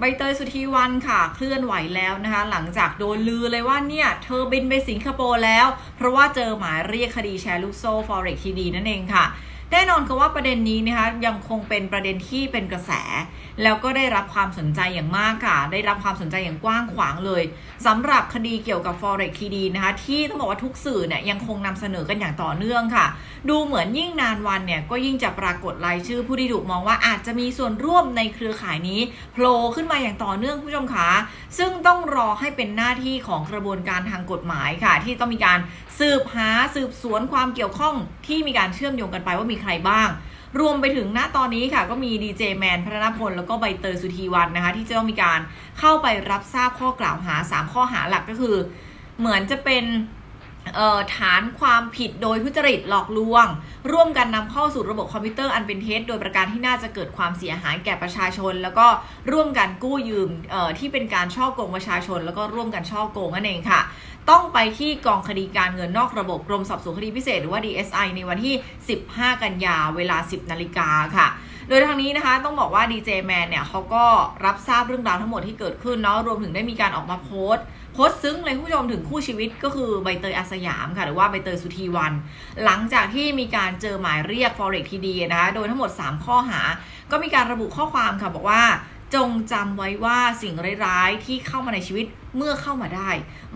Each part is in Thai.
ใบเตยสุธีวันค่ะเคลื่อนไหวแล้วนะคะหลังจากโดนลือเลยว่าเนี่ยเธอบินไปสิงคโปร์แล้วเพราะว่าเจอหมายเรียกคดีแชร์ลูกโซ่ Forex-3D นั่นเองค่ะแน่นอนค่ะว่าประเด็นนี้นะคะยังคงเป็นประเด็นที่เป็นกระแสแล้วก็ได้รับความสนใจอย่างมากค่ะได้รับความสนใจอย่างกว้างขวางเลยสำหรับคดีเกี่ยวกับ Forex-3D นะคะที่ต้องบอกว่าทุกสื่อเนี่ยยังคงนำเสนอกันอย่างต่อเนื่องค่ะดูเหมือนยิ่งนานวันเนี่ยก็ยิ่งจะปรากฏรายชื่อผู้ที่ถูกมองว่าอาจจะมีส่วนร่วมในเครือข่ายนี้โผล่ขึ้นมาอย่างต่อเนื่องผู้ชมคะซึ่งต้องรอให้เป็นหน้าที่ของกระบวนการทางกฎหมายค่ะที่ต้องมีการสืบสวนความเกี่ยวข้องที่มีการเชื่อมโยงกันไปว่ามีใครบ้างรวมไปถึงณตอนนี้ค่ะก็มี DJ Man พรณพลแล้วก็ใบเตยสุธีวันนะคะที่จะต้องมีการเข้าไปรับทราบข้อกล่าวหา3ข้อหาหลักก็คือเหมือนจะเป็นฐานความผิดโดยทุจริตหลอกลวงร่วมกันนำเข้าสู่ระบบคอมพิวเตอร์อันเป็นเท็จโดยประการที่น่าจะเกิดความเสียหายแก่ประชาชนแล้วก็ร่วมกันกู้ยืมที่เป็นการฉ้อโกงประชาชนแล้วก็ร่วมกันฉ้อโกงนั่นเองค่ะต้องไปที่กองคดีการเงินนอกระบบกรมสอบสวนคดีพิเศษหรือว่า DSI ในวันที่15กันยาเวลา 10 นาฬิกาค่ะโดยทางนี้นะคะต้องบอกว่า DJ Man เนี่ยเขาก็รับทราบเรื่องราวทั้งหมดที่เกิดขึ้นเนาะรวมถึงได้มีการออกมาโพสต์ซึ้งเลยผู้ชมถึงคู่ชีวิตก็คือใบเตยอาสยามค่ะหรือว่าใบเตยสุธีวันหลังจากที่มีการเจอหมายเรียก Forex-3D นะคะโดยทั้งหมด3ข้อหาก็มีการระบุข้อความค่ะบอกว่าจงจำไว้ว่าสิ่งร้ายๆที่เข้ามาในชีวิตเมื่อเข้ามาได้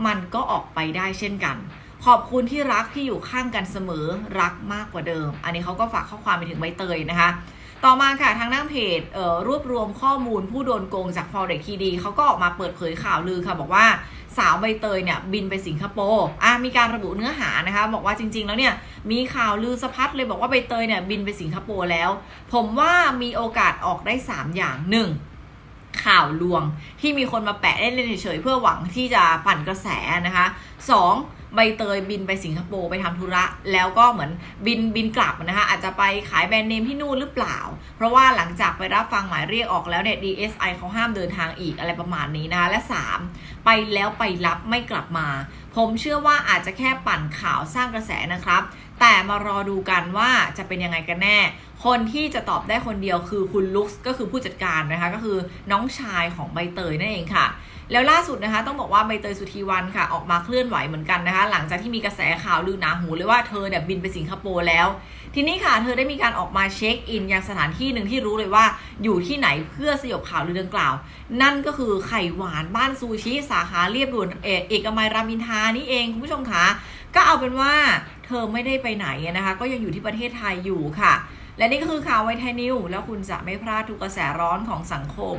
มันก็ออกไปได้เช่นกันขอบคุณที่รักที่อยู่ข้างกันเสมอรักมากกว่าเดิมอันนี้เขาก็ฝากข้อความไปถึงใบเตยนะคะต่อมาค่ะทางหน้าเพจรวบรวมข้อมูลผู้โดนโกงจาก Forex-3D เขาก็ออกมาเปิดเผยข่าวลือค่ะบอกว่าสาวใบเตยเนี่ยบินไปสิงคโปร์มีการระบุเนื้อหานะคะบอกว่าจริงๆแล้วเนี่ยมีข่าวลือสะพัดเลยบอกว่าใบเตยเนี่ยบินไปสิงคโปร์แล้วผมว่ามีโอกาสออกได้3อย่าง1ข่าวลวงที่มีคนมาแปะเล่นๆเฉยๆเพื่อหวังที่จะปั่นกระแสนะคะ2ใบเตยบินไปสิงคโปร์ไปทำธุระแล้วก็เหมือนบินกลับนะคะอาจจะไปขายแบรนด์เนมที่นู่นหรือเปล่าเพราะว่าหลังจากไปรับฟังหมายเรียกออกแล้วเนี่ย DSI เขาห้ามเดินทางอีกอะไรประมาณนี้นะคะและ3ไปแล้วไปรับไม่กลับมาผมเชื่อว่าอาจจะแค่ปั่นข่าวสร้างกระแสนะครับแต่มารอดูกันว่าจะเป็นยังไงกันแน่คนที่จะตอบได้คนเดียวคือคุณลุกส์ก็คือผู้จัดการนะคะก็คือน้องชายของใบเตยนั่นเองค่ะแล้วล่าสุดนะคะต้องบอกว่าใบเตยสุธีวันค่ะออกมาเคลื่อนไหวเหมือนกันนะคะหลังจากที่มีกระแสข่าวลือหนาหูเลยว่าเธอเนี่ยบินไปสิงคโปร์แล้วทีนี้ค่ะเธอได้มีการออกมาเช็คอินยังสถานที่หนึ่งที่รู้เลยว่าอยู่ที่ไหนเพื่อสยบข่าวลือดังกล่าวนั่นก็คือไข่หวานบ้านซูชิสาขาเรียบด่วนเอกมัยรามอินทรานี่เองคุณผู้ชมคะก็เอาเป็นว่าเธอไม่ได้ไปไหนนะคะก็ยังอยู่ที่ประเทศไทยอยู่ค่ะและนี่ก็คือข่าวไวไทยนิวแล้วคุณจะไม่พลาดทุกกระแสร้อนของสังคม